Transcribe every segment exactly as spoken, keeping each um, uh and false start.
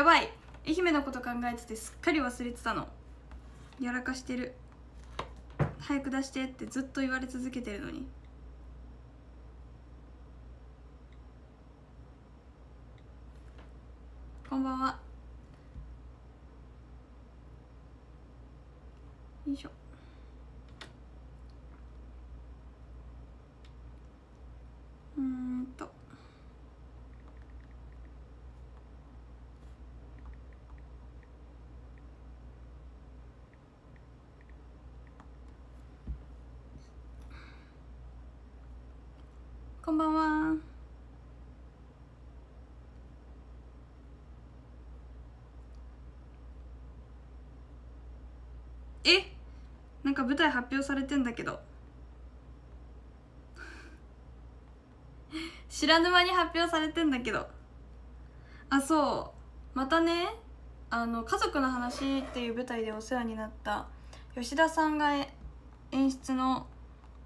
やばい、愛媛のこと考えててすっかり忘れてたの。やらかしてる。早く出してってずっと言われ続けてるのに。こんばんは。よいしょ。うーんとこんばんは。え、なんか舞台発表されてんだけど知らぬ間に発表されてんだけど。あ、そうまたね、あの「家族の話」っていう舞台でお世話になった吉田さんが演出の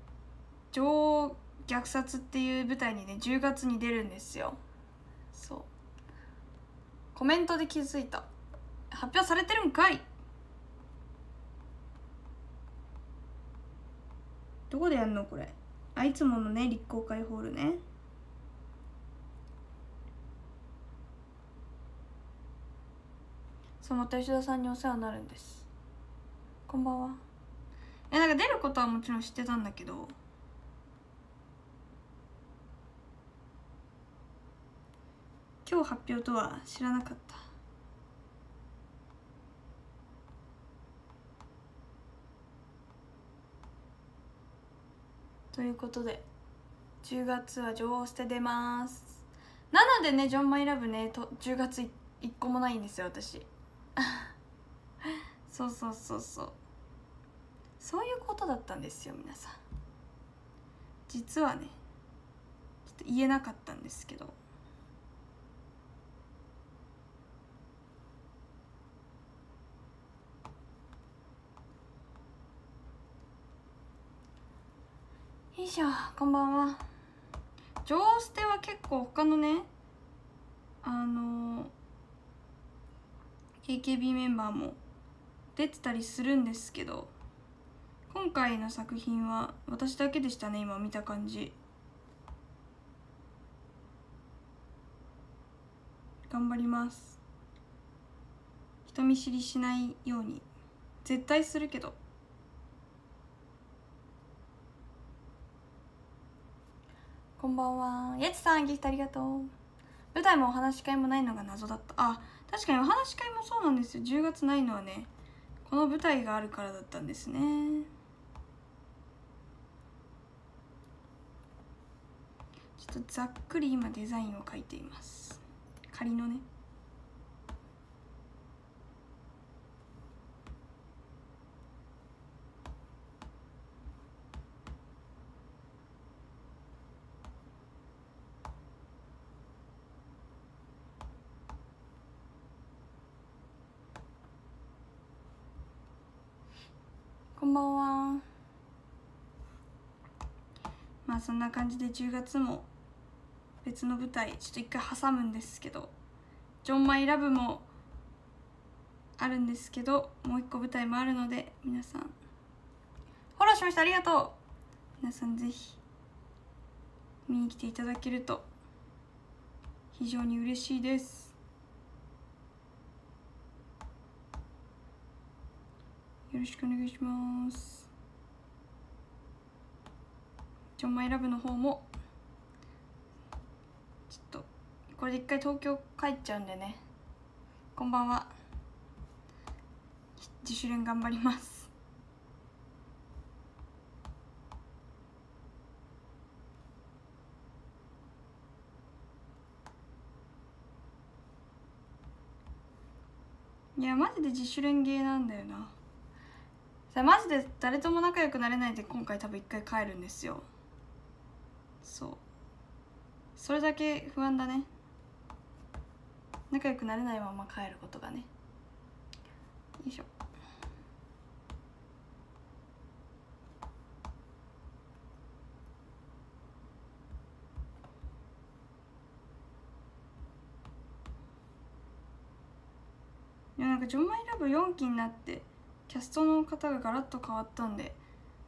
「女王虐殺」っていう舞台にねじゅうがつに出るんですよ。そう、コメントで気づいた。発表されてるんかい。どこでやんのこれ。あ、いつものね立候会ホールね。そう、また吉田さんにお世話になるんです。こんばんは。え、なんか出ることはもちろん知ってたんだけど、今日発表とは知らなかった。ということでじゅうがつは女王捨て出ます。なのでね、ジョンマイラブねとじゅうがついっこもないんですよ私そうそうそうそうそういうことだったんですよ皆さん。実はねちょっと言えなかったんですけど、よいしょ、こんばんは。女王捨ては結構他のねあのー、エーケービー メンバーも出てたりするんですけど、今回の作品は私だけでしたね。今見た感じ頑張ります。人見知りしないように。絶対するけど。こんばんは。やちさんギフトありがとう。舞台もお話し会もないのが謎だった。あ、確かにお話し会もそうなんですよ。じゅうがつないのはねこの舞台があるからだったんですね。ちょっとざっくり今デザインを描いています。仮のね。こんばんは。まあそんな感じでじゅうがつも別の舞台ちょっと一回挟むんですけど、ジョンマイラブもあるんですけど、もう一個舞台もあるので、皆さんフォローしましたありがとう。皆さんぜひ見に来ていただけると非常に嬉しいです。よろしくお願いします。ジョンマイラブの方もちょっとこれで一回東京帰っちゃうんでね。こんばんは。自主練頑張ります。いやマジで自主練芸なんだよな。マジで誰とも仲良くなれないで今回多分一回帰るんですよ。そう、それだけ不安だね。仲良くなれないまま帰ることがね。よいしょ。いやなんか「ジョンマイラブ」よんきになってキャストの方がガラッと変わったんで、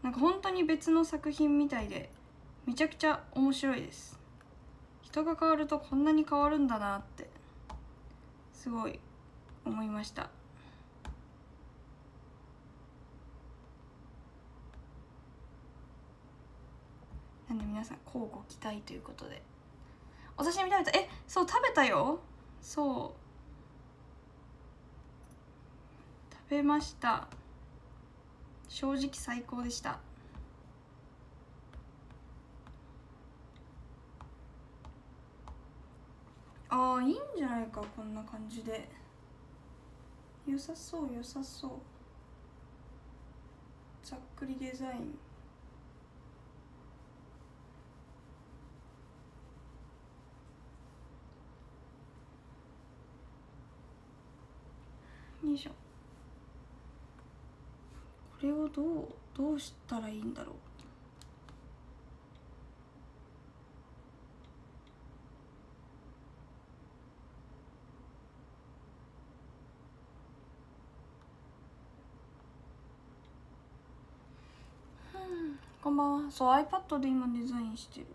なんか本当に別の作品みたいでめちゃくちゃ面白いです。人が変わるとこんなに変わるんだなってすごい思いました。なんで皆さん乞うご期待ということで、お刺身食べた？え、そう食べたよ。そう食べました。正直最高でした。ああ、いいんじゃないか、こんな感じで良さそう良さそう。ざっくりデザイン、よいしょ。これをどうどうしたらいいんだろう。うん、こんばんは。そう iPad で今デザインしてる。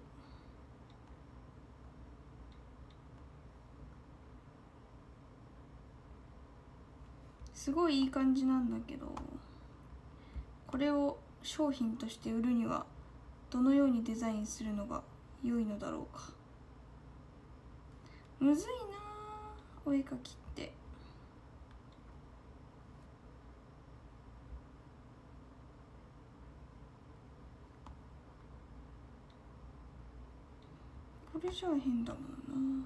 すごいいい感じなんだけど、これを商品として売るにはどのようにデザインするのが良いのだろうか。むずいなお絵描きって。これじゃ変だもんな。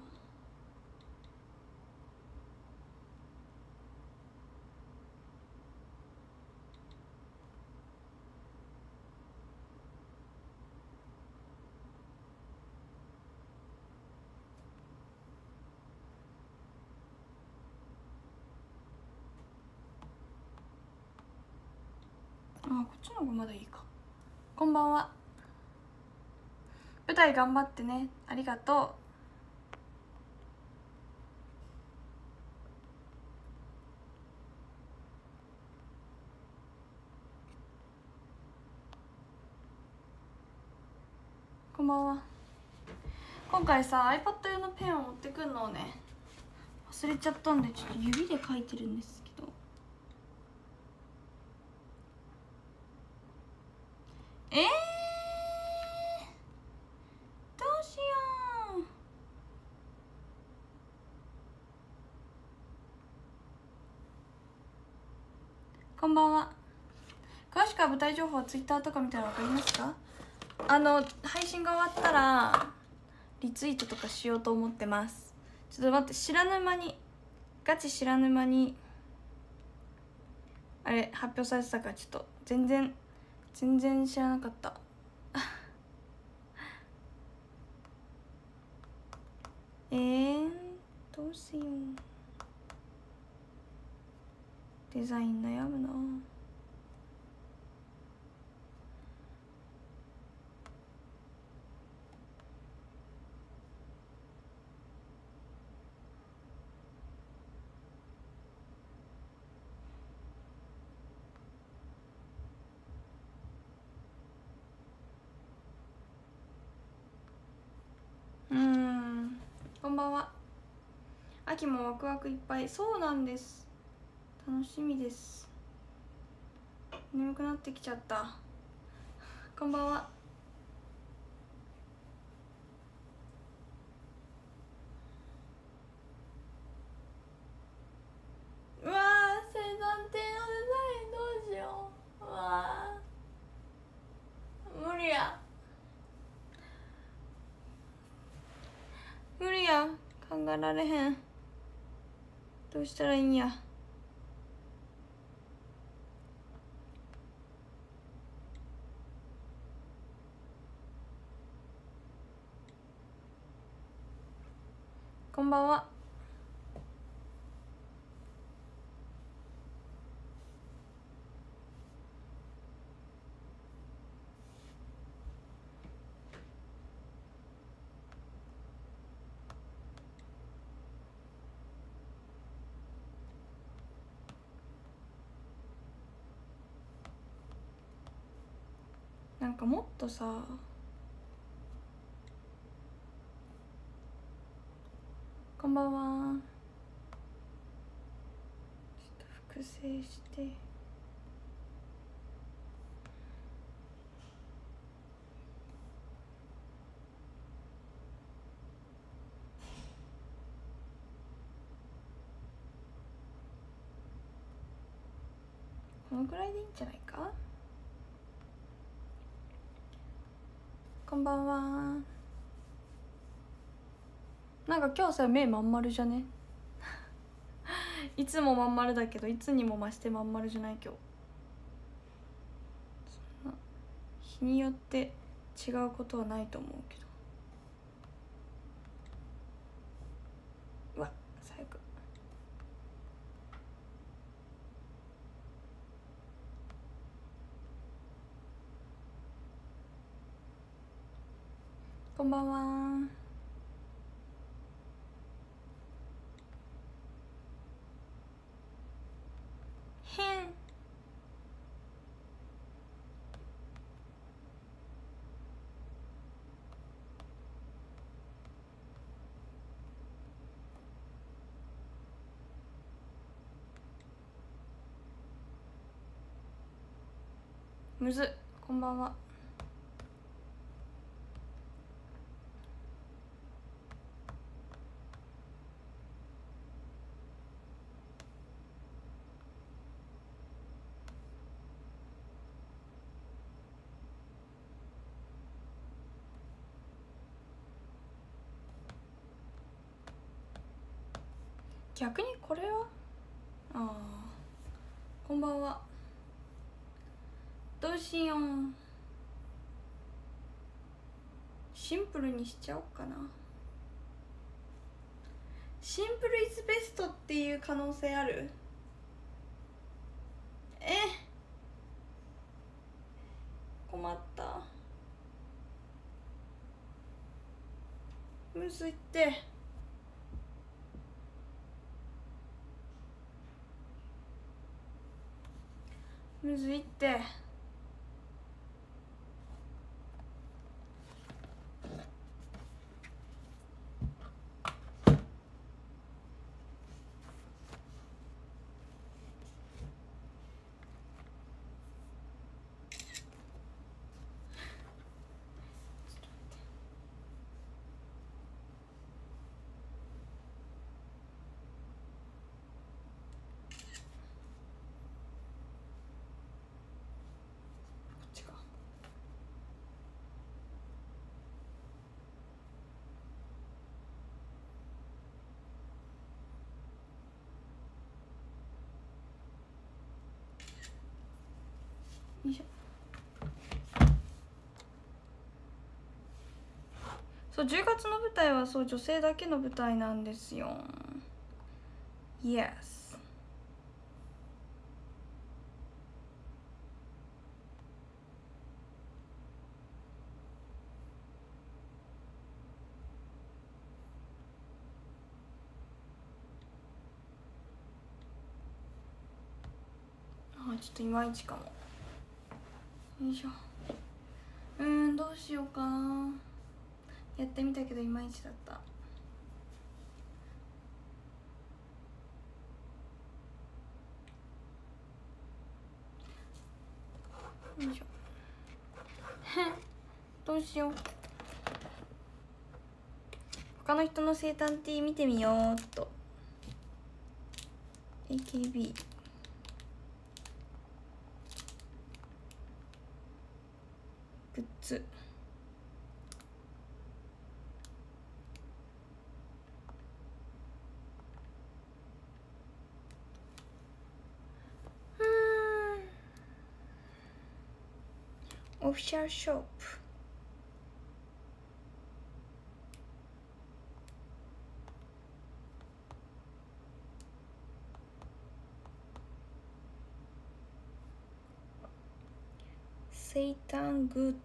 まだいいか。こんばんは。舞台頑張ってね、ありがとう。こんばんは。今回さ iPad 用のペンを持ってくるのをね忘れちゃったんで、ちょっと指で書いてるんですけど、えー、どうしよう。こんばんは。詳しくは舞台情報はツイッターとか見たらわかりますか。あの配信が終わったらリツイートとかしようと思ってます。ちょっと待って、知らぬ間にガチ知らぬ間にあれ発表されてたから、ちょっと全然全然知らなかったえー、どうしよう。デザイン悩むな。こんばんは。秋もワクワクいっぱい。そうなんです、楽しみです。眠くなってきちゃった。こんばんは。うわー、生産性のデザインどうしよう。うわー、無理や無理や、考えられへん。どうしたらいいんや。こんばんは。なんかもっとさ、こんばんは、ちょっと複製して、このぐらいでいいんじゃないか。こんばんは。なんか今日さ、目まん丸じゃねいつもまん丸だけど、いつにも増してまん丸じゃない今日。そんな日によって違うことはないと思うけど、うわ最悪。こんばんは。へん。むず。こんばんは。逆にこれは、あー、こんばんは。どうしよう、シンプルにしちゃおうかな。シンプルイズベストっていう可能性ある？え、困った、むずいって。むずいって。そうじゅうがつの舞台はそう女性だけの舞台なんですよ。 Yes、 ああちょっといまいちかも。よいしょ、うーん、どうしようかな。やってみたけどいまいちだった。よいしょどうしよう、他の人の生誕 T 見てみようっと。 エーケービーグッズ、うーん、オフィシャルショップ、生誕グッズ、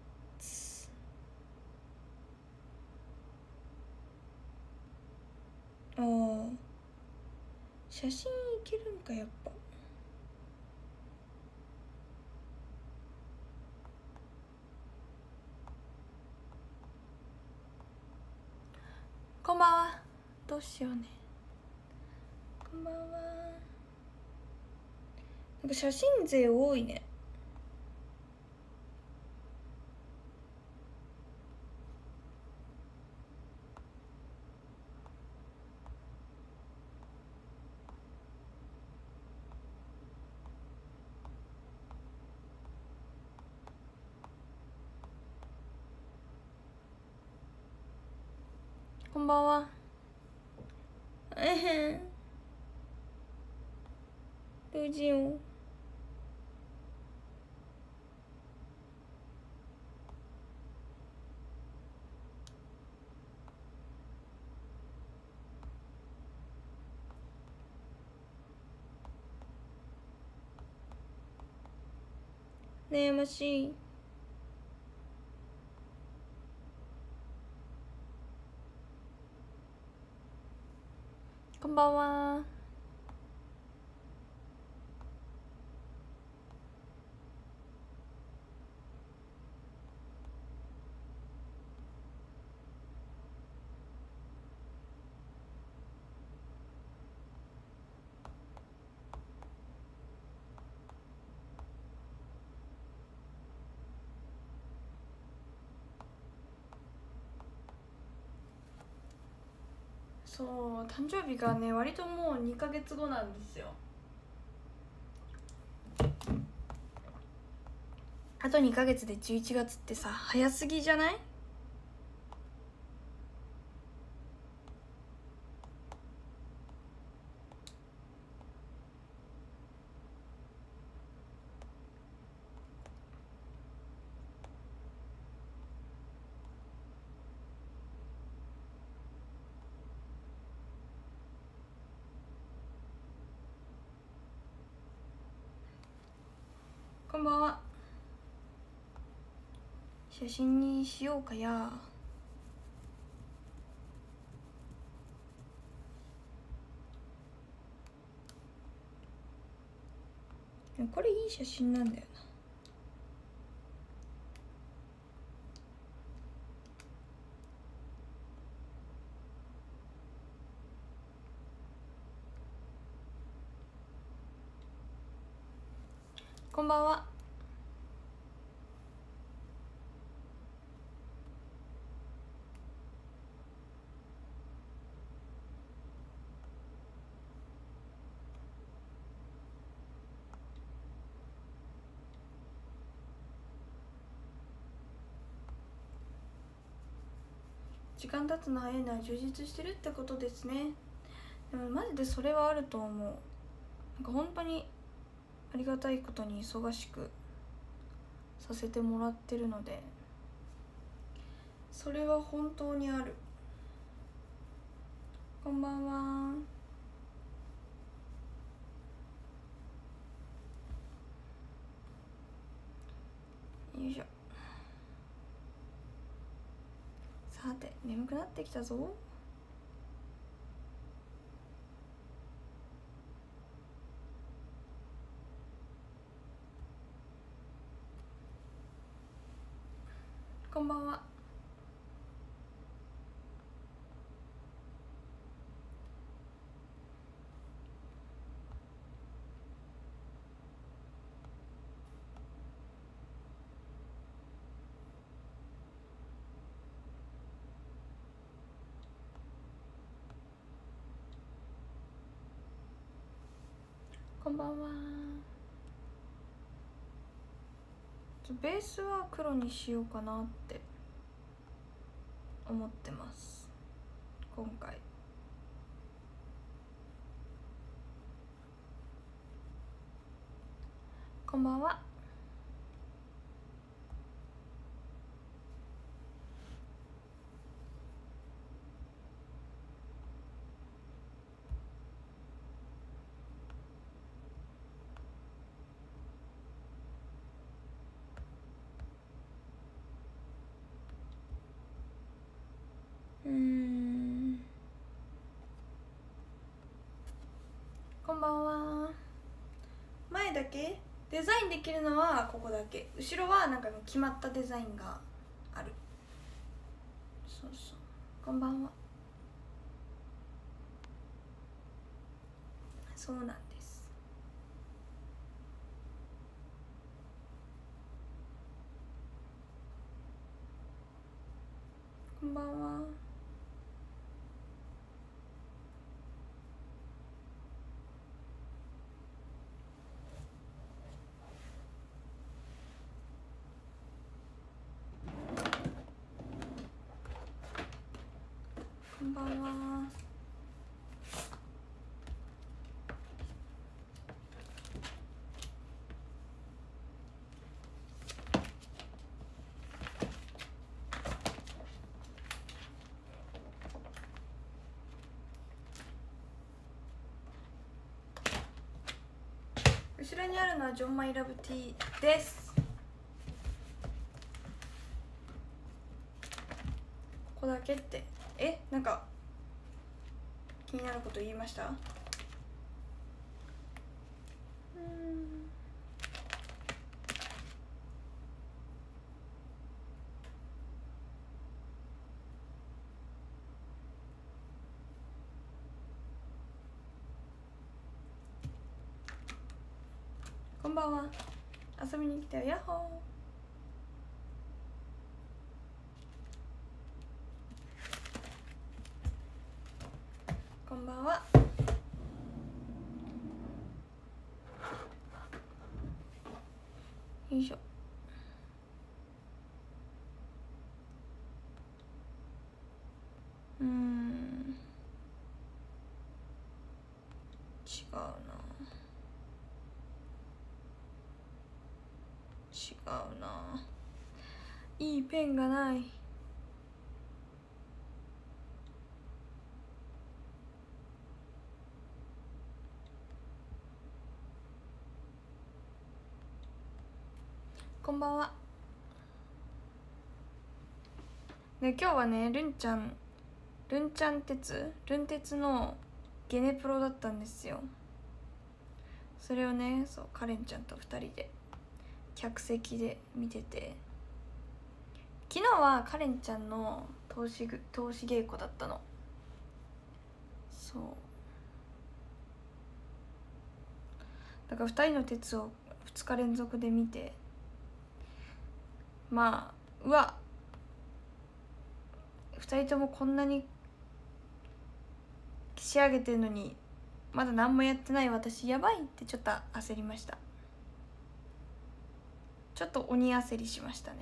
ああ写真いけるんかやっぱ。どうしようね。こんばんは。なんか写真勢多いね。こんばんは。えへん。どうしよう。悩ましい。こんばんは。そう、誕生日がね、割ともうにかげつごなんですよ。あとにかげつでじゅういちがつってさ、早すぎじゃない？こんばんは。写真にしようかや。これいい写真なんだよな。こんばんは。時間経つの早いのは充実してるってことですね。でもマジでそれはあると思う。なんか本当にありがたいことに忙しくさせてもらってるので、それは本当にある。こんばんは。よいしょ。さて、眠くなってきたぞ。こんばんは。こんばんは。ベースは黒にしようかなって思ってます今回。こんばんは。こんばんは。前だけデザインできるのはここだけ、後ろはなんか決まったデザインがある。そうそう。こんばんは。そうなんです。こんばんは。こんばんは。後ろにあるのはジョンマイラブティーです。ここだけって、え、なんか気になること言いました？うん。こんばんは。遊びに来たよ、ヤッホー。こんばんは。よいしょ。うーん、違うな、違うな、いいペンがない。こんばんは。ね、今日はね、るんちゃん、るんちゃん鉄、るん鉄のゲネプロだったんですよ。それをね、そう、かれんちゃんとふたりで客席で見てて、昨日はかれんちゃんの投資投資稽古だったの。そう。だからふたりの鉄をふつか連続で見て。まあ、うわ、ふたりともこんなに仕上げてるのにまだ何もやってない私やばいってちょっと焦りました。ちょっと鬼焦りしましたね。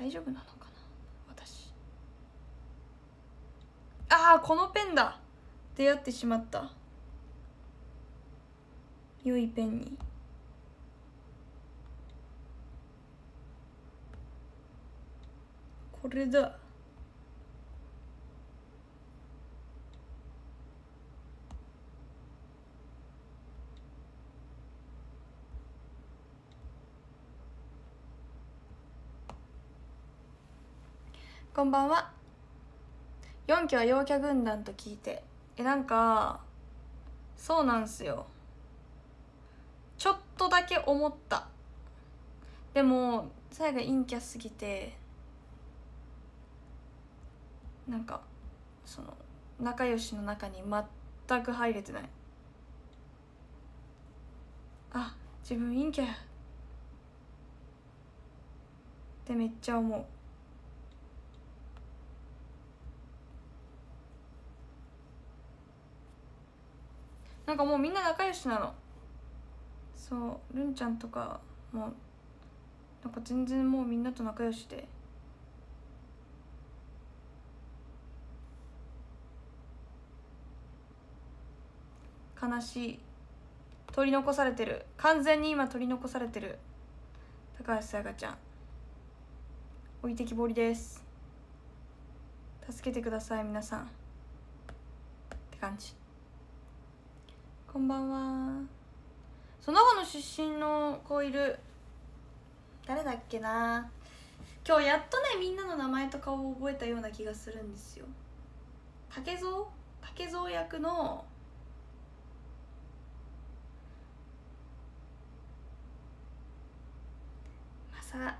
大丈夫なのかな私。ああ、このペンだ。出会ってしまった、良いペンに。これだ。こんばんは。よん期は陽キャ軍団と聞いて、え、なんかそうなんすよ、ちょっとだけ思った。でも最後陰キャすぎて、なんかその仲良しの中に全く入れてない。あ、自分陰キャってめっちゃ思う。なんかもうみんな仲良しなの。そう、るんちゃんとかもなんか全然もうみんなと仲良しで。悲しい、取り残されてる、完全に今取り残されてる高橋さやかちゃん、置いてきぼりです。助けてください皆さんって感じ。こんばんは。その他の出身の子いる、誰だっけな。今日やっとね、みんなの名前と顔を覚えたような気がするんですよ。竹蔵竹蔵役のさ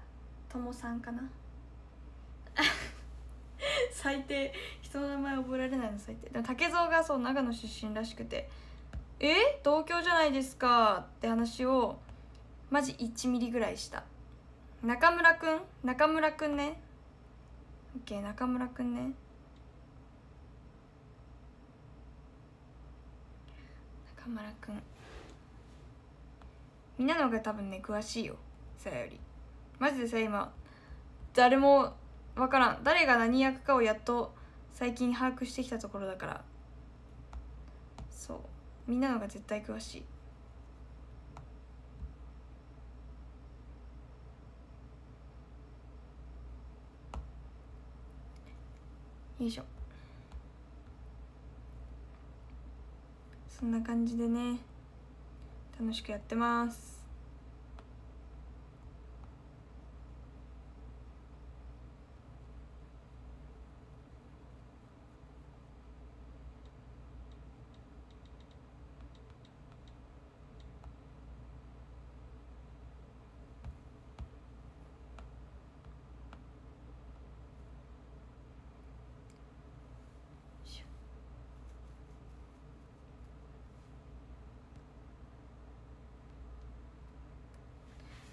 ともさんかな最低、人の名前覚えられないの最低。でも竹蔵がそう長野出身らしくて、え東京じゃないですかって話をマジいちミリぐらいした。中村くん中村くんね OK 中村くんね中村くんみんなの方が多分ね詳しいよ。さやよりマジでさ今誰も分からん、誰が何役かをやっと最近把握してきたところだから、そうみんなの方が絶対詳しい。よいしょ。そんな感じでね楽しくやってます。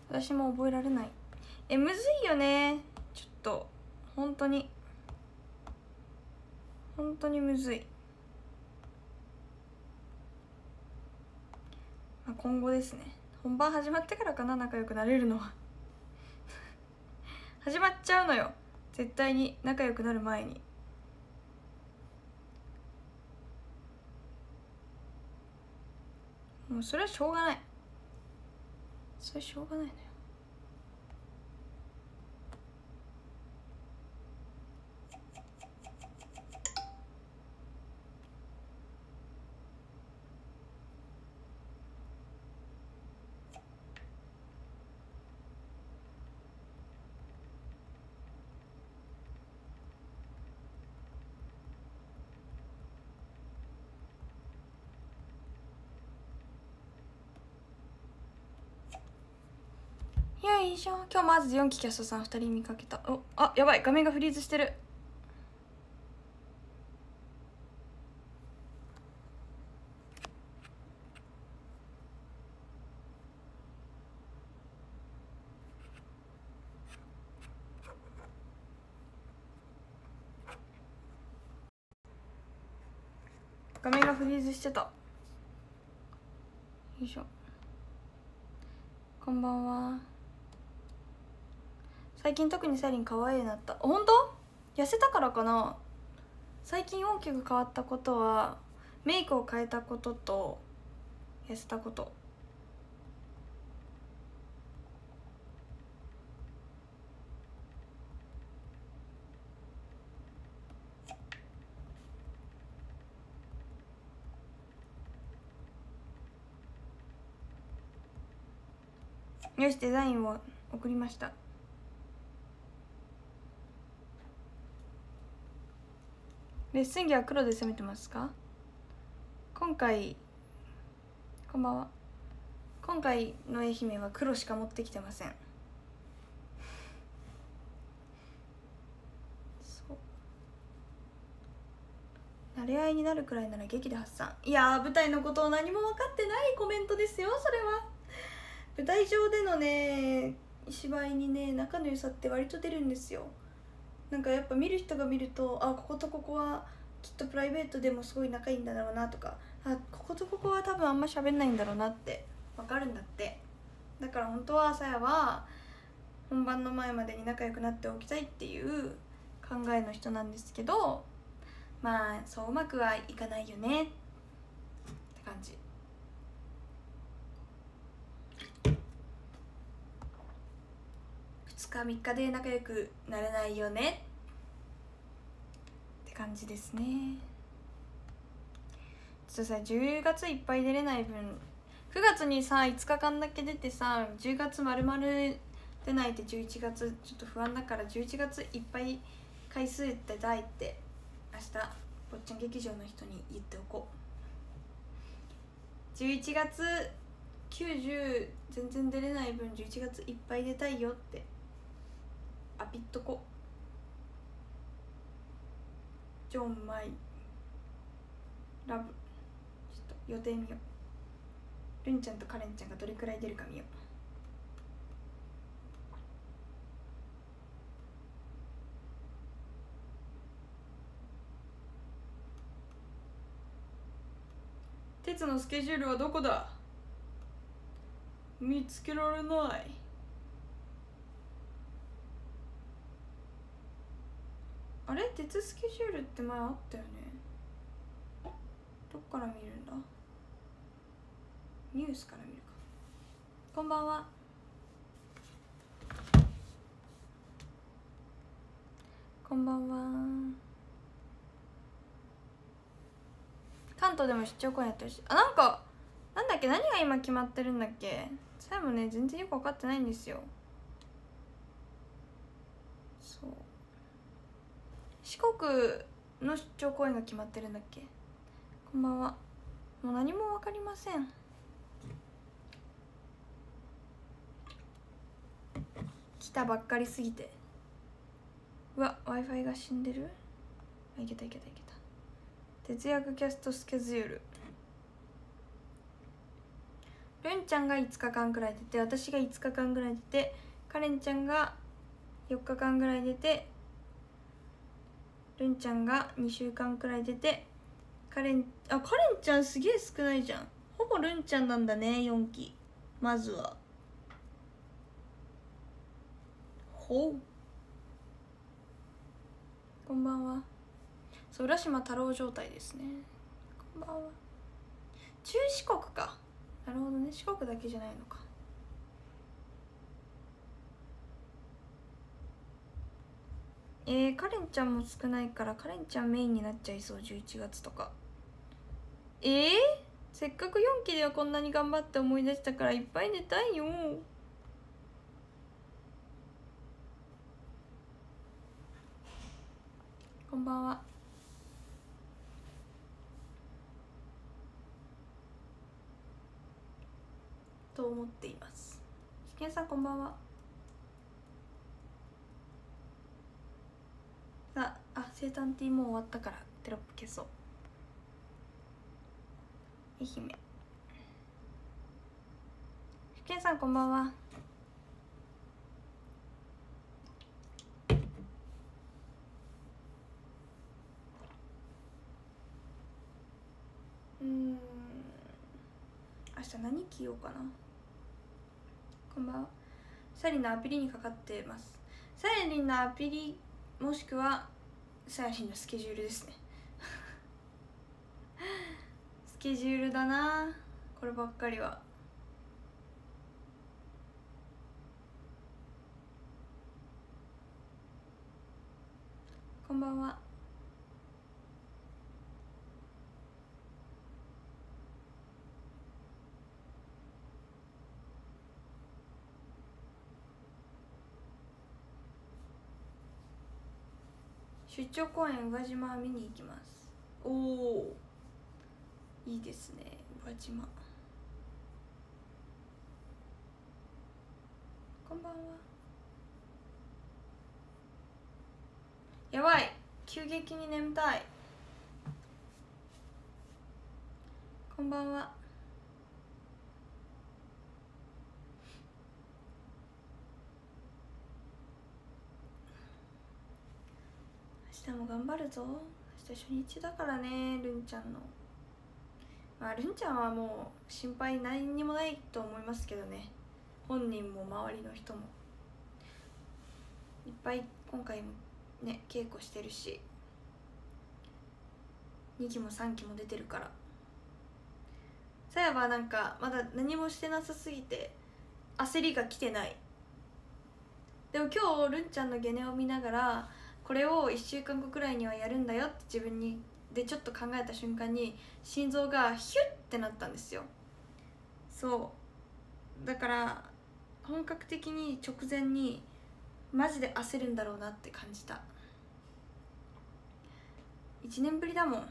私も覚えられない。えむずいよねちょっと本当に本当にむずい、まあ、今後ですね本番始まってからかな仲良くなれるのは始まっちゃうのよ絶対に仲良くなる前に。もうそれはしょうがない、それしょうがないのよ。よいしょ。今日まずよんきキャストさんふたり見かけた。おあやばい画面がフリーズしてる。画面がフリーズしてた。よいしょ。こんばんは。最近特にサリン可愛いなった。本当？痩せたからかな。最近大きく変わったことはメイクを変えたことと痩せたこと。よしデザインを送りました。レッスン着は黒で攻めてますか？今回こんばんは。今回の愛媛は黒しか持ってきてません。そう慣れ合いになるくらいなら劇で発散。いやー舞台のことを何も分かってないコメントですよそれは。舞台上でのね芝居にね仲の良さって割と出るんですよ。なんかやっぱ見る人が見ると、あこことここはきっとプライベートでもすごい仲いいんだろうなとか、あこことここは多分あんま喋んないんだろうなって分かるんだって。だから本当はさやは本番の前までに仲良くなっておきたいっていう考えの人なんですけど、まあそううまくはいかないよねって感じ。ふつかみっかで仲良くなれないよねって感じですね。ちょっとさじゅうがついっぱい出れない分くがつにさいつかかんだけ出てさじゅうがつ丸々出ないってじゅういちがつちょっと不安だからじゅういちがついっぱい回数出たいって明日坊ちゃん劇場の人に言っておこう。じゅういちがつきゅうじゅう全然出れない分じゅういちがついっぱい出たいよってアピっとこ。ジョン・マイ・ラブ、ちょっと予定見よう。ルンちゃんとカレンちゃんがどれくらい出るか見よう。鉄のスケジュールはどこだ？見つけられない。あれ、鉄スケジュールって前あったよね。どっから見るんだ？ニュースから見るか。こんばんは。こんばんは。関東でも出張公演やってるし、あ、なんかなんだっけ、何が今決まってるんだっけ。それもね全然よく分かってないんですよ。そう、四国の出張公演が決まってるんだっけ。こんばんは。もう何も分かりません。来たばっかりすぎて。うわ、 Wi-Fi が死んでる。あ、いけたいけたいけた。徹夜キャストスケジュール。るんちゃんがいつかかんぐらい出て、私がいつかかんぐらい出て、かれんちゃんがよっかかんぐらい出て、るんちゃんがにしゅうかんくらい出て、かれん、あ、かれんちゃんすげえ少ないじゃん。ほぼるんちゃんなんだね、よんき。まずはほう。こんばんは。そう、浦島太郎状態ですね。こんばんは。中四国か。なるほどね、四国だけじゃないのか。えー、カレンちゃんも少ないから、カレンちゃんメインになっちゃいそう、じゅういちがつとか。えー、せっかくよんきではこんなに頑張って思い出したから、いっぱい寝たいよ。こんばんは。と思っています。ひけんさん、こんばんは。あ、あ、生誕ティーもう終わったからテロップ消そう。愛媛。ひけんさん、こんばんは。うん。明日何着ようかな。こんばんは。サリンのアピリにかかってます。サリンのアピリもしくはサリンのスケジュールですねスケジュールだな、こればっかりは。こんばんは。出張公演、宇和島見に行きます。おお、いいですね、宇和島。こんばんは。やばい、急激に眠たい。こんばんは。明日も頑張るぞ。明日初日だからね、るんちゃんの。まあ、るんちゃんはもう心配何にもないと思いますけどね、本人も周りの人もいっぱい今回もね稽古してるし、にきもさんきも出てるから。さやはなんかまだ何もしてなさすぎて焦りが来てない。でも今日るんちゃんのゲネを見ながら、これをいっしゅうかんごくらいにはやるんだよって自分にでちょっと考えた瞬間に心臓がヒュッってなったんですよ。そうだから本格的に直前にマジで焦るんだろうなって感じた。いちねんぶりだもん。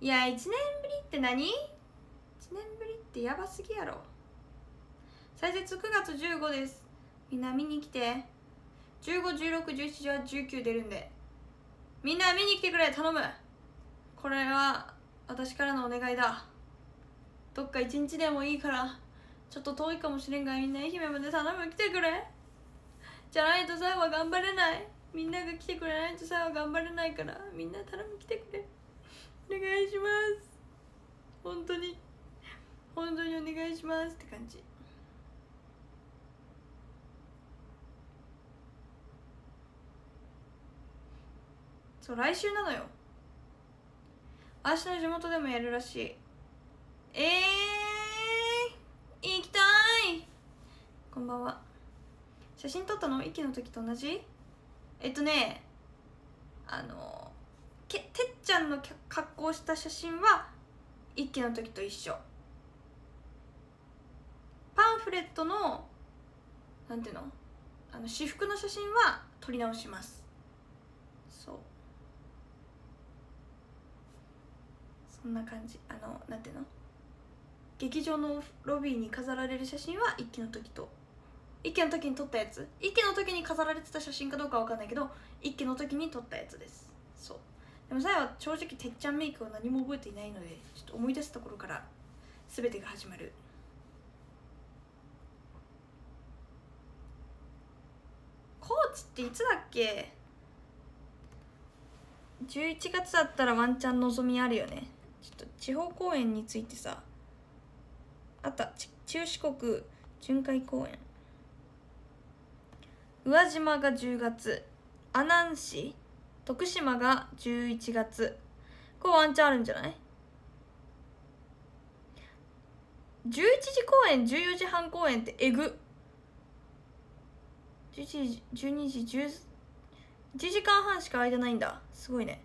いや、いちねんぶりって何 ?いち 年ぶりってやばすぎやろ。最絶くがつじゅうごです。みんな見に来て。じゅうご、じゅうろく、じゅうなな、じゅうはち、じゅうきゅう出るんで、みんな見に来てくれ、頼む。これは私からのお願いだ。どっか一日でもいいから、ちょっと遠いかもしれんが、みんな愛媛まで頼む、来てくれ。じゃないとさは頑張れない。みんなが来てくれないとさは頑張れないから、みんな頼む、来てくれ。お願いします。本当に、本当にお願いしますって感じ。そう、来週なのよ。明日の地元でもやるらしい。えー、行きたい。こんばんは。写真撮ったの息の時と同じ。えっとねあのけてっちゃんの格好した写真は息の時と一緒。パンフレットのなんていうのあの私服の写真は撮り直します。そう、そんな感じ。あのなんていうの劇場のロビーに飾られる写真は一期の時と一期の時に撮ったやつ、一期の時に飾られてた写真かどうかわかんないけど一期の時に撮ったやつです。そう、でもさやは正直てっちゃんメイクを何も覚えていないので、ちょっと思い出すところから全てが始まる。高知っていつだっけ。じゅういちがつだったらワンチャン望みあるよね。ちょっと地方公演についてさあった。中四国巡回公演、宇和島がじゅうがつ、阿南市、徳島がじゅういちがつ。こうワンチャンあるんじゃない。じゅういちじ公演、じゅうよじはん公演ってえぐ。じゅういちじ、じゅうにじ、じゅうさんじ、いちじかんはんしか空いてないんだ。すごいね。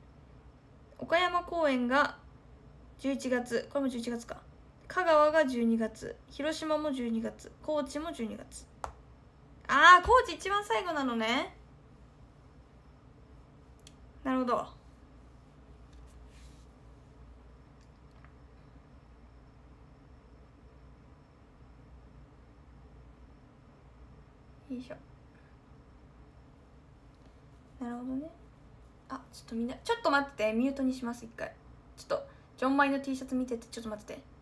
岡山公演がじゅういちがつ、これもじゅういちがつか。香川がじゅうにがつ、広島もじゅうにがつ、高知もじゅうにがつ。ああ、高知一番最後なのね。なるほど。よいしょ。なるほどね。あ、ちょっとみんなちょっと待ってて、ミュートにします。一回ちょっとジョンマイの T シャツ見てて、ちょっと待ってて。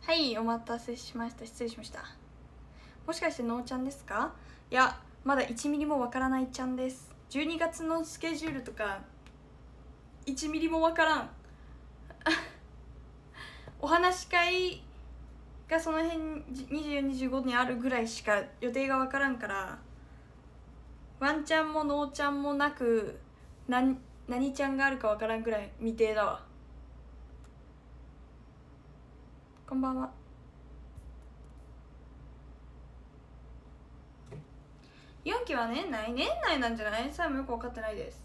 はい、お待たせしました。失礼しました。もしかしてのーちゃんですか。いや、まだいちミリもわからないちゃんです。じゅうにがつのスケジュールとかいちミリもわからんお話し会がその辺にじゅうよん、にじゅうごにあるぐらいしか予定がわからんから、ワンちゃんものーちゃんもなく何何ちゃんがあるかわからんぐらい未定だわ。こんばんは。よんきは年内年内なんじゃない。さえもよく分かってないです。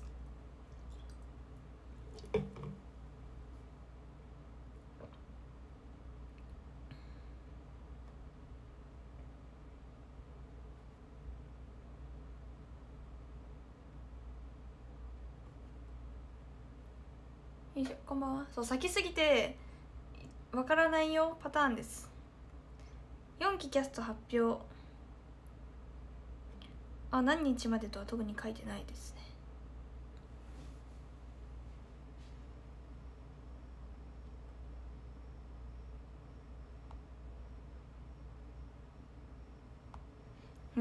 よいしょ、こんばんは。そう、先すぎてわからないよパターンです。よんきキャスト発表、あ、何日までとは特に書いてないですね。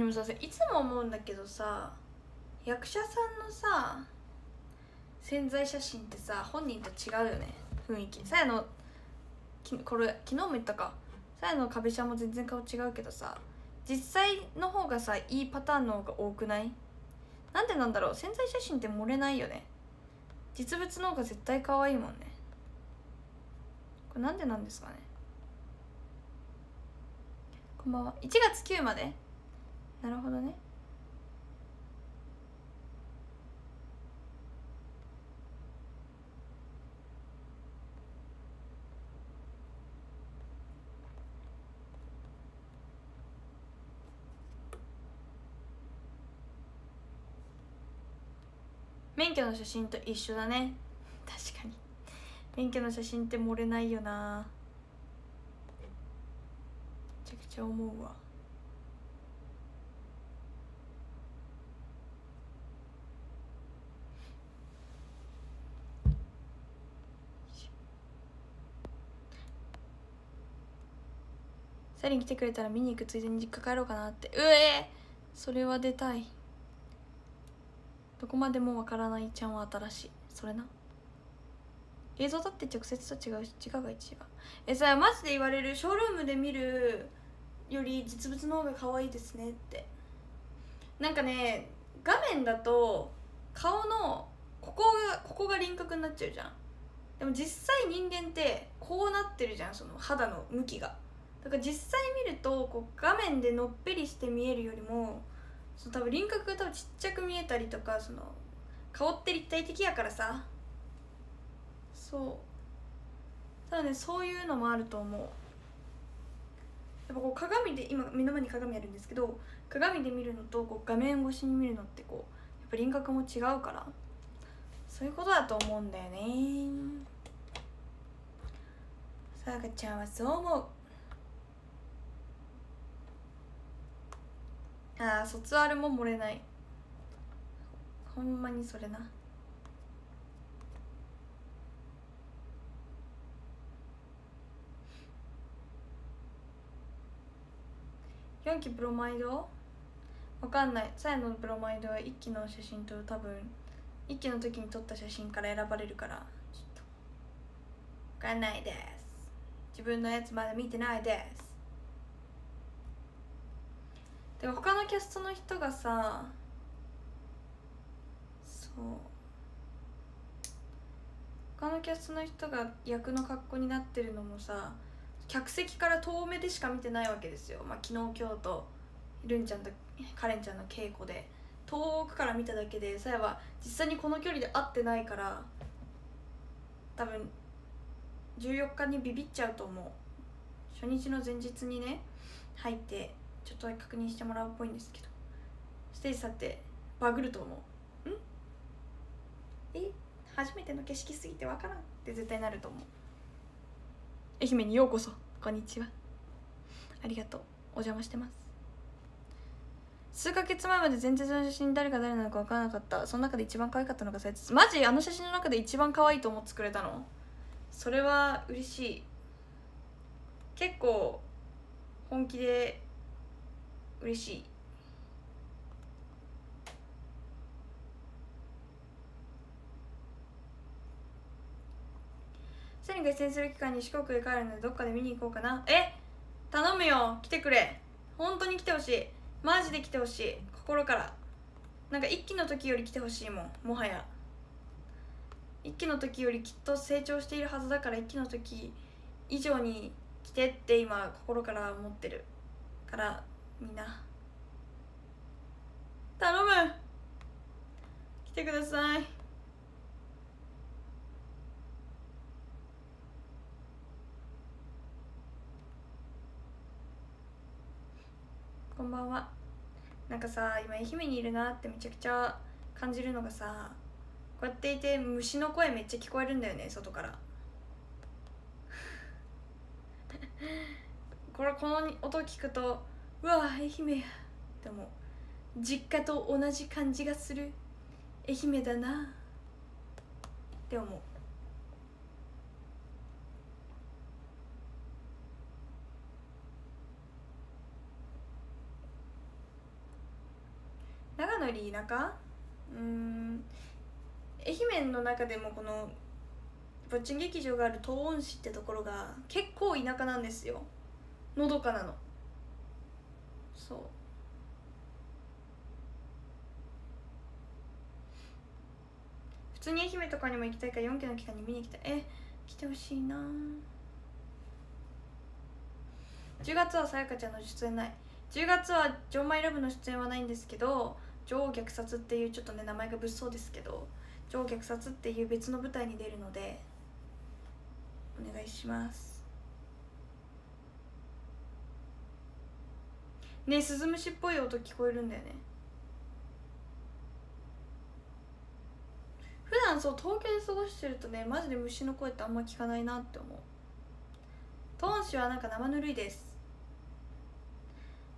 でもさ、いつも思うんだけどさ、役者さんのさ宣材写真ってさ本人と違うよね、雰囲気。さやのきこれ昨日も言ったか、さやのかべちゃんも全然顔違うけどさ、実際の方がさいいパターンの方が多くない？なんでなんだろう、宣材写真って盛れないよね。実物の方が絶対可愛いもんね。これなんでなんですかね。こんばんは。いちがつくまで。なるほどね。免許の写真と一緒だね。確かに免許の写真って盛れないよな。めちゃくちゃ思うわ。サリン来てくれたら見に行くついでに実家帰ろうかなって。うえー、それは出たい。どこまでもわからないちゃんは新しい。それな、映像だって直接と違うし自我が一番。えさ、マジで言われる。ショールームで見るより実物の方が可愛いですねって。なんかね、画面だと顔のここがここが輪郭になっちゃうじゃん。でも実際人間ってこうなってるじゃん、その肌の向きが。だから実際見るとこう画面でのっぺりして見えるよりも、その多分輪郭が多分ちっちゃく見えたりとか、その顔って立体的やからさ。そうただね、そういうのもあると思う。やっぱこう鏡で、今目の前に鏡あるんですけど、鏡で見るのとこう画面越しに見るのってこうやっぱ輪郭も違うから、そういうことだと思うんだよね。さやかちゃんはそう思う。ああ、卒アルも漏れない。ほんまにそれな。よんきブロマイドわかんない。さやのブロマイドはいっきの写真と多分いっきの時に撮った写真から選ばれるから、ちょっとわかんないです。自分のやつまだ見てないです。でも他のキャストの人がさ、そう他のキャストの人が役の格好になってるのもさ、客席から遠目でしか見てないわけですよ。まあ、昨日今日とるんちゃんとかれんちゃんの稽古で遠くから見ただけで、さやは実際にこの距離で会ってないから、多分じゅうよっかにビビっちゃうと思う。初日の前日にね入ってちょっと確認してもらうっぽいんですけど、ステージ去ってバグると思う。んえ初めての景色すぎてわからんって絶対なると思う。愛媛にようこそ。こんにちは。ありがとう。お邪魔してます。数ヶ月前まで前日の写真誰が誰なのか分からなかった。その中で一番可愛かったのがさやです。マジあの写真の中で一番可愛いと思ってくれたの、それは嬉しい。結構本気で嬉しい。サリンが出演する期間に四国へ帰るのでどっかで見に行こうかな。え頼むよ、来てくれ。本当に来てほしい。マジで来てほしい、心から。なんか一期の時より来てほしいもん。もはや一期の時よりきっと成長しているはずだから、一期の時以上に来てって今心から思ってるから、みんな頼む、来てください。こんばんは。なんかさ、今愛媛にいるなってめちゃくちゃ感じるのがさ、こうやっていて虫の声めっちゃ聞こえるんだよね、外から。これこの音聞くとうわ愛媛やって思う。実家と同じ感じがする、愛媛だなって思う。なり田舎、うーん、愛媛の中でもこのぼっちん劇場がある東温市ってところが結構田舎なんですよ。のどかなの。そう、普通に愛媛とかにも行きたいから、よんきの期間に見に来たい。え、来てほしいな。じゅうがつはさやかちゃんの出演ない。じゅうがつは「ジョン・マイ・ラブ」の出演はないんですけど、「女王虐殺」っていうちょっとね名前が物騒ですけど、女王虐殺っていう別の舞台に出るのでお願いしますね。え、スズムシっぽい音聞こえるんだよね。普段そう東京で過ごしてるとね、マジで虫の声ってあんま聞かないなって思う。トーン氏はなんか生ぬるいです。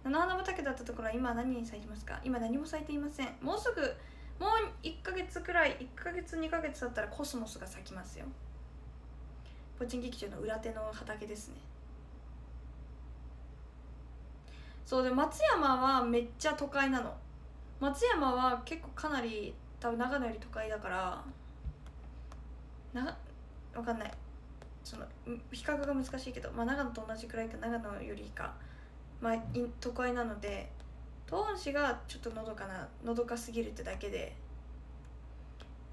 菜の花畑だったところは今何に咲いてますか？今何も咲いていません。もうすぐ、もういっかげつくらい、いっかげつにかげつだったらコスモスが咲きますよ。ぼっちん劇場の裏手の畑ですね。そうで、松山はめっちゃ都会なの。松山は結構かなり多分長野より都会だからな、わかんない、その比較が難しいけど、まあ長野と同じくらいか長野よりか、まあ、都会なので、東温市がちょっとのどかな、のどかすぎるってだけで、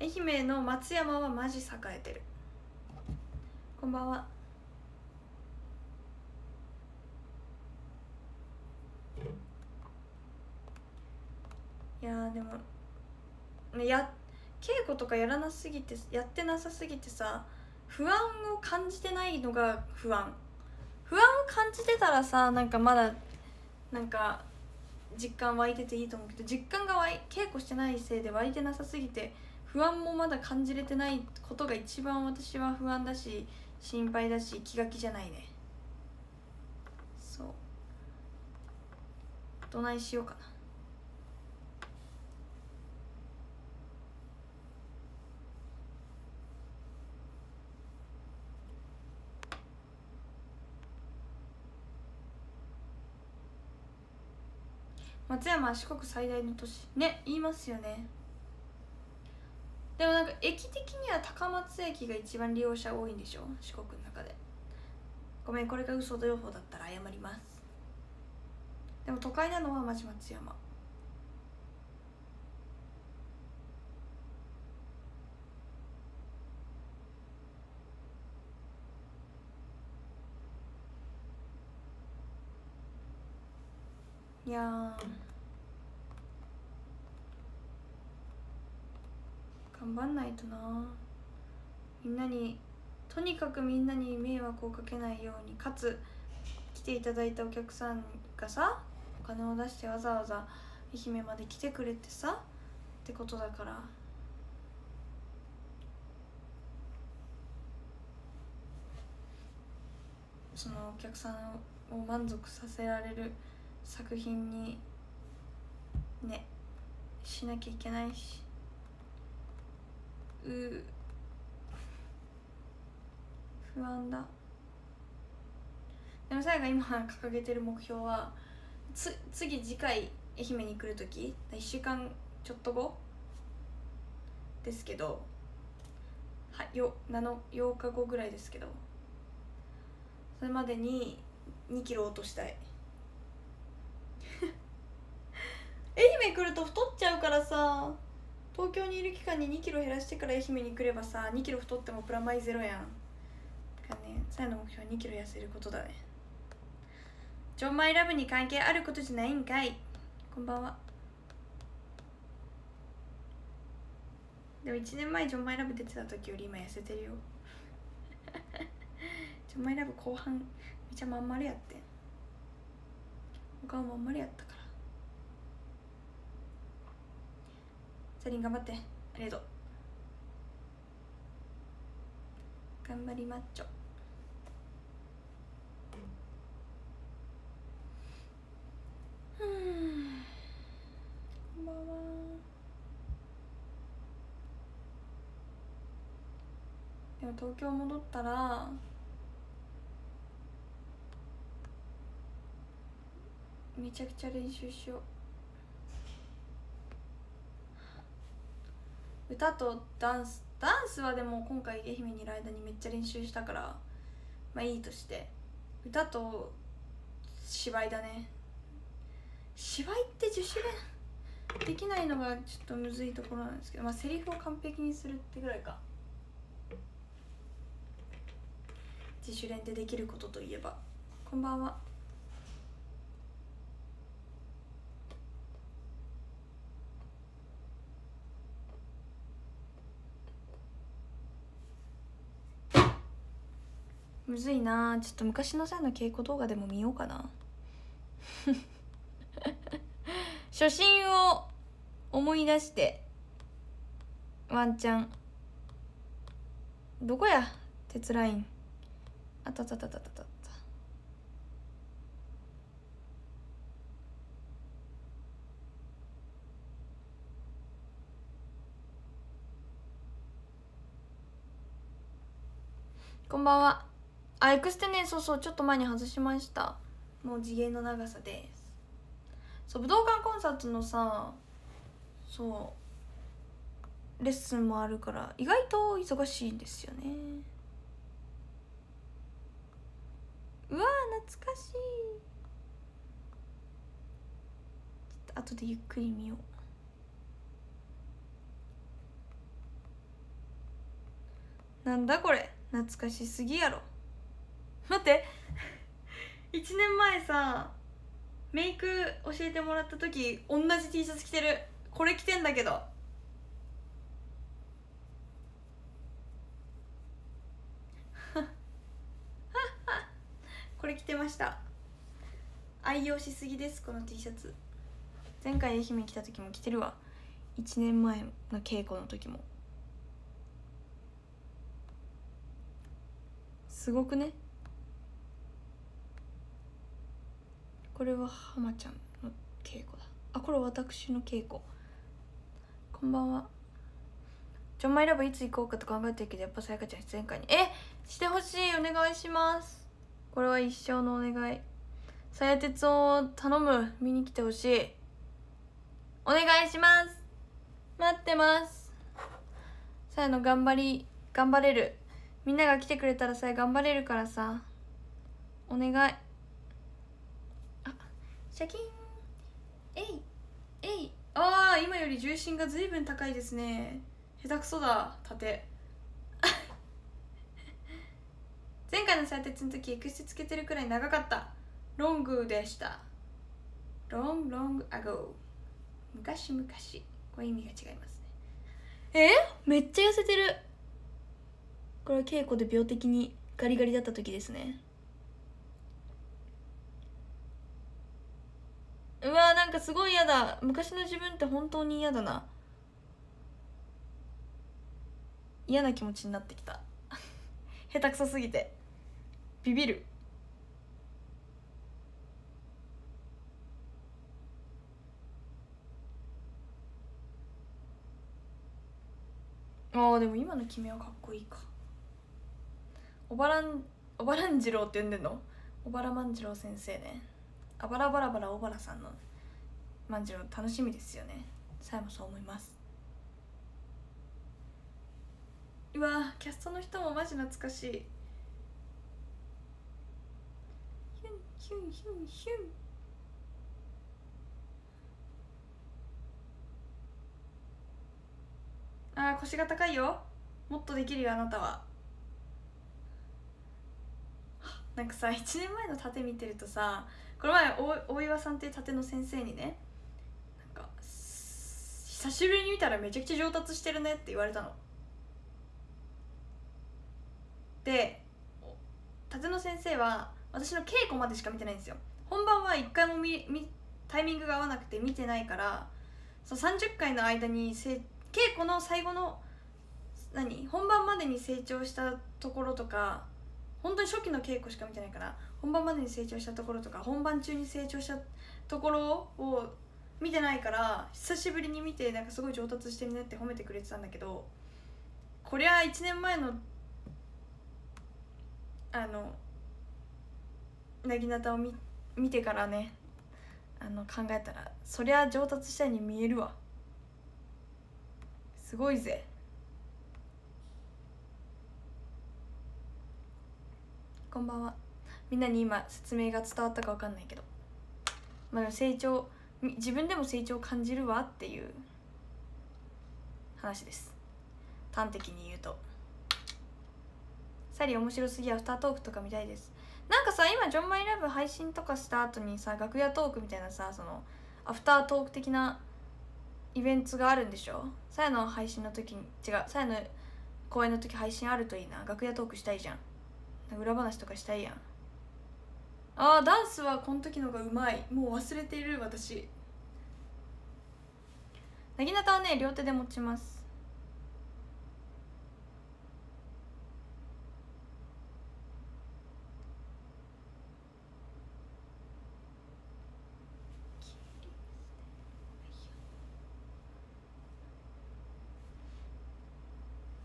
愛媛の松山はマジ栄えてる。こんばんは。いやーでもね、や稽古とかやらなすぎて、やってなさすぎてさ、不安を感じてないのが不安。不安を感じてたらさ、なんかまだなんか実感湧いてていいと思うけど、実感が湧い稽古してないせいで湧いてなさすぎて、不安もまだ感じれてないことが一番私は不安だし心配だし気が気じゃないね。そう、どないしようかな。松山は四国最大の都市ね、言いますよね。でもなんか駅的には高松駅が一番利用者多いんでしょ、四国の中で。ごめん、これが嘘情報だったら謝ります。でも都会なのはマジ松山。いやー、頑張んないとな。みんなに、とにかくみんなに迷惑をかけないように、かつ来ていただいたお客さんがさ、お金を出してわざわざ愛媛まで来てくれてさってことだから。そのお客さんを満足させられる作品にねしなきゃいけないし、うー不安だ。でもさやが今掲げてる目標は、つ次次回愛媛に来る時いっしゅうかんちょっと後ですけど、はよなの ようかごぐらいですけど、それまでににキロ落としたい。愛媛来ると太っちゃうからさ、東京にいる期間ににキロ減らしてから愛媛に来ればさ、にキロ太ってもプラマイゼロやん。だからね、さやの目標はにキロ痩せることだね。ジョン・マイ・ラブに関係あることじゃないんかい。こんばんは。でもいちねんまえジョン・マイ・ラブ出てた時より今痩せてるよ。ジョン・マイ・ラブ後半めっちゃまん丸やってん、お顔まん丸やったから。サリン頑張って、ありがとう。頑張りマッチョ。ふん、こんばんは。でも東京戻ったらめちゃくちゃ練習しよう。歌とダンスダンスはでも今回愛媛にいる間にめっちゃ練習したからまあいいとして、歌と芝居だね。芝居って自主練できないのがちょっとむずいところなんですけど、まあセリフを完璧にするってぐらいか。自主練でできることといえば、こんばんは。むずいな、ちょっと昔の際の稽古動画でも見ようかな初心を思い出してワンチャンどこや鉄ラインあったたたたたたた。こんばんは。あ、エクステね、そうそう、ちょっと前に外しました。もう次元の長さです。そう、武道館コンサートのさ、そうレッスンもあるから意外と忙しいんですよね。うわー懐かしい。ちょっと後でゆっくり見よう。なんだこれ、懐かしすぎやろ。待っていちねんまえさメイク教えてもらった時同じ T シャツ着てる。これ着てんだけど、これ着てました。愛用しすぎです、この T シャツ。前回愛媛来た時も着てるわ。いちねんまえの稽古の時もすごくね。これは浜ちゃんの稽古だ。あ、これ私の稽古。こんばんは。ちょんまいラボいつ行こうかと考えてるけど、やっぱさやかちゃん出演会にえしてほしい。お願いします。これは一生のお願い。さや鉄を頼む。見に来てほしい。お願いします。待ってます。さやの頑張り頑張れる。みんなが来てくれたらさや頑張れるからさ、お願い。あ、シャキーン。えいえい。ああ、今より重心が随分高いですね。下手くそだ盾前回のさや鉄の時エクステつけてるくらい長かった。ロングでした。ロングロングアゴー。昔昔、これ意味が違いますね。えー、めっちゃ痩せてる。これは稽古で病的にガリガリだった時ですね。うわー、なんかすごい嫌だ。昔の自分って本当に嫌だな。嫌な気持ちになってきた下手くそすぎてビビる。ああ、でも今の君はかっこいいか。おばらんおばらんじろうって呼んでんの。おばらまんじろう先生ね。あばらばらばらおばらさんのまんじろう楽しみですよね。さやもそう思います。うわ、キャストの人もマジ懐かしい。ヒュンヒュンヒュンヒュン。あー、腰が高いよ。もっとできるよあなたは。なんかさ、いちねんまえの殺陣見てるとさ、この前大岩さんっていう殺陣の先生にね、なんか久しぶりに見たらめちゃくちゃ上達してるねって言われたので、殺陣の先生は私の稽古までしか見てないんですよ。本番は一回も見見タイミングが合わなくて見てないから、そのさんじゅっかいの間にせ稽古の最後の何本番までに成長したところとか、本当に初期の稽古しか見てないから、本番までに成長したところとか本番中に成長したところを見てないから、久しぶりに見てなんかすごい上達してるねって褒めてくれてたんだけど、こりゃいちねんまえのあのなぎなたを 見, 見てからね、あの考えたらそりゃ上達したように見えるわ。すごいぜ。こんばんは。みんなに今説明が伝わったか分かんないけど、まあ、成長、自分でも成長を感じるわっていう話です。端的に言うと、サリー面白すぎ、アフタートークとか見たいです。なんかさ、今ジョンマイラブ配信とかした後にさ、楽屋トークみたいなさ、そのアフタートーク的なイベントがあるんでしょ。さやの配信の時に、違う、さやの公演の時配信あるといいな。楽屋トークしたいじゃん。裏話とかしたいやん。あー、ダンスはこの時のがうまい。もう忘れている私。なぎなたはね、両手で持ちます。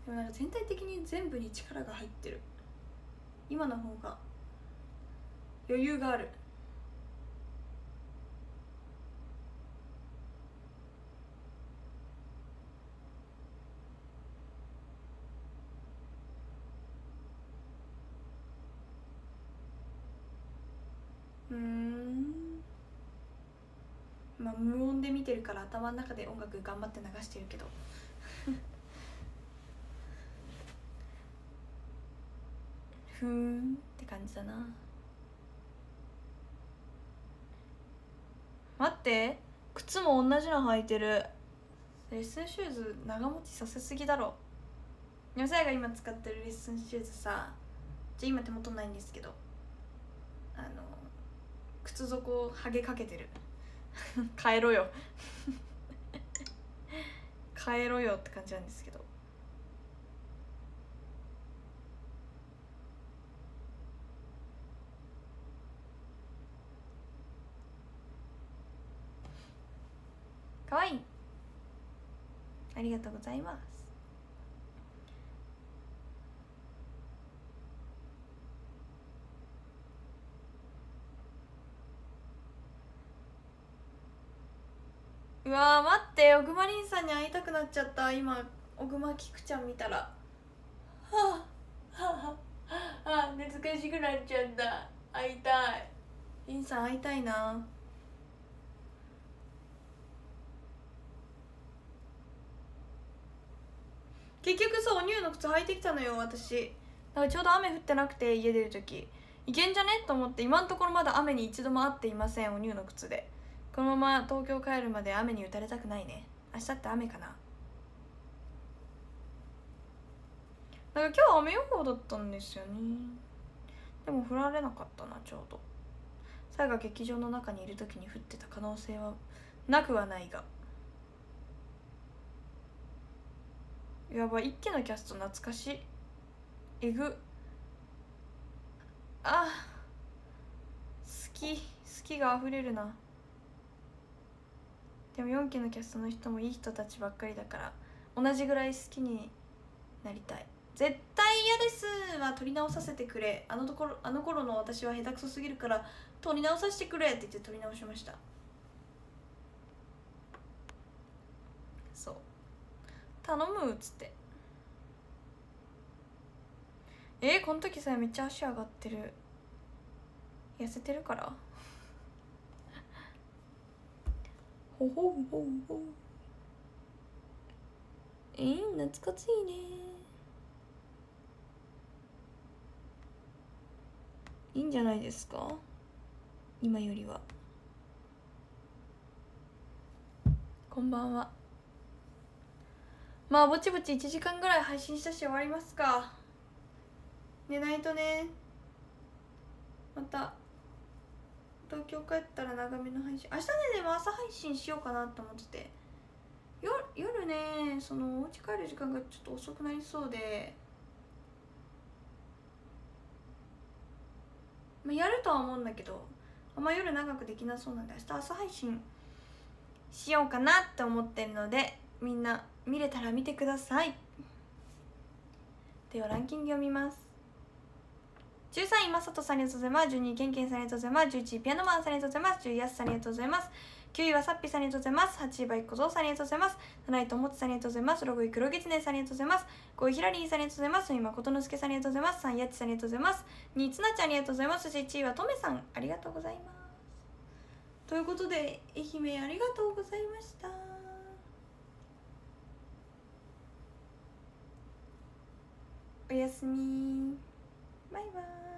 でもなんか全体的に全部に力が入ってる。今の方が余裕がある。うーん、まあ無音で見てるから頭の中で音楽頑張って流してるけどふーんって感じだな。待って、靴も同じの履いてる。レッスンシューズ長持ちさせすぎだろ。ヨサヤが今使ってるレッスンシューズさ、じゃ今手元ないんですけど、あの靴底ハゲかけてる変えろよ変えろよって感じなんですけど、かわいい。ありがとうございます。うわー、待って、オグマリンさんに会いたくなっちゃった。今オグマキクちゃん見たら、はあはあはあ、懐かしくなっちゃった。会いたい。リンさん会いたいな。結局さ、おニューの靴履いてきたのよ私。だからちょうど雨降ってなくて、家出る時いけんじゃねと思って、今のところまだ雨に一度も合っていません。おニューの靴でこのまま東京帰るまで雨に打たれたくないね。明日って雨かな。なんか今日は雨予報だったんですよね。でも降られなかったな。ちょうどさやが劇場の中にいる時に降ってた可能性はなくはないが、やばい、一期のキャスト懐かしい。えぐ。あ、好き好きがあふれるな。でもよんきのキャストの人もいい人たちばっかりだから、同じぐらい好きになりたい。絶対嫌ですは撮り直させてくれ。あのところ、あの頃の私は下手くそすぎるから撮り直させてくれって言って撮り直しました。そう、頼むっつって。えー、この時さ、めっちゃ足上がってる。痩せてるからほほんほんほん。えー、懐かしいね。いいんじゃないですか、今よりは。こんばんは。まあぼちぼちいちじかんぐらい配信したし終わりますか。寝ないとね。また東京帰ったら長めの配信、明日ね。でも朝配信しようかなと思ってて、よ夜ね、そのお家帰る時間がちょっと遅くなりそうで、まあ、やるとは思うんだけど、あんま夜長くできなそうなんで、明日朝配信しようかなって思ってるので、みんな見れたら見てください。ではランキングを見ます。じゅうさんい、まさとさんありがとうございます。じゅうにい、けんけんさんありがとうございます。じゅういちい、ピアノマンさんありがとうございます。じゅうい、やすさんありがとうございます。きゅういはさっぴさんにとぜます。はちいはイコゾウさんにとぜます。なないともつさんにとぜます。ろくい黒ぎつねさんにとぜます。ごいひらりんさんにとぜます。よんいまことのすけさんにとぜます。さんいやちさんにとぜます。にいつなちゃんにとぜます。いちいはとめさん、ありがとうございます。ということで愛媛ありがとうございました。おやすみ。バイバイ。